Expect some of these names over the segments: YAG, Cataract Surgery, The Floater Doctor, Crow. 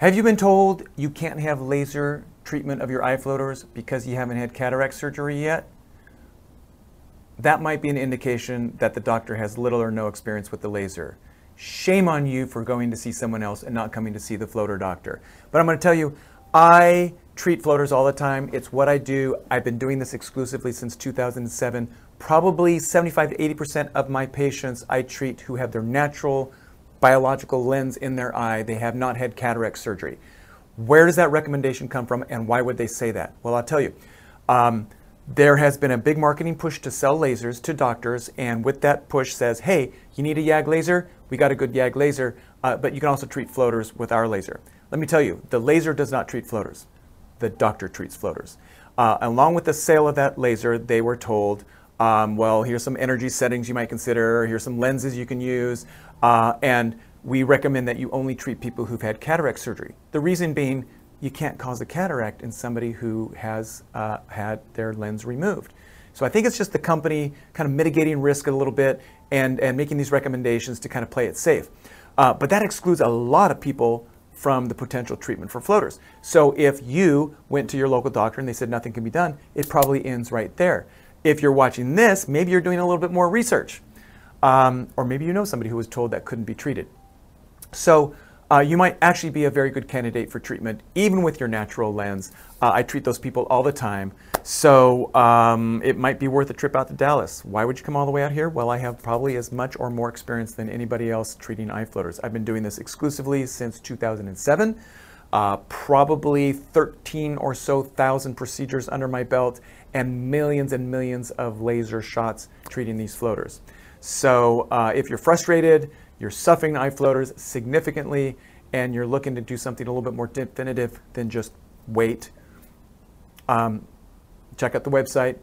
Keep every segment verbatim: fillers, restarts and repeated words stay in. Have you been told you can't have laser treatment of your eye floaters because you haven't had cataract surgery yet? That might be an indication that the doctor has little or no experience with the laser. Shame on you for going to see someone else and not coming to see the floater doctor. But I'm going to tell you, I treat floaters all the time. It's what I do. I've been doing this exclusively since two thousand seven. Probably seventy-five to eighty percent of my patients I treat who have their natural biological lens in their eye. They have not had cataract surgery. Where does that recommendation come from, and why would they say that? Well, I'll tell you. Um, there has been a big marketing push to sell lasers to doctors, and with that push says, hey, you need a Y A G laser? We got a good Y A G laser, uh, but you can also treat floaters with our laser. Let me tell you, the laser does not treat floaters. The doctor treats floaters. Uh, along with the sale of that laser, they were told, Um, well, here's some energy settings you might consider, here's some lenses you can use, uh, and we recommend that you only treat people who've had cataract surgery. The reason being, you can't cause a cataract in somebody who has uh, had their lens removed. So I think it's just the company kind of mitigating risk a little bit and, and making these recommendations to kind of play it safe. Uh, but that excludes a lot of people from the potential treatment for floaters. So if you went to your local doctor and they said nothing can be done, it probably ends right there. If you're watching this, maybe you're doing a little bit more research. Um, or maybe you know somebody who was told that couldn't be treated. So uh, you might actually be a very good candidate for treatment, even with your natural lens. Uh, I treat those people all the time. So um, it might be worth a trip out to Dallas. Why would you come all the way out here? Well, I have probably as much or more experience than anybody else treating eye floaters. I've been doing this exclusively since two thousand seven. Uh, probably thirteen or so thousand procedures under my belt, and millions and millions of laser shots treating these floaters. So uh, if you're frustrated, you're suffering eye floaters significantly, and you're looking to do something a little bit more definitive than just wait, um, check out the website,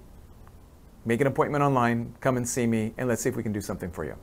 make an appointment online, come and see me, and let's see if we can do something for you.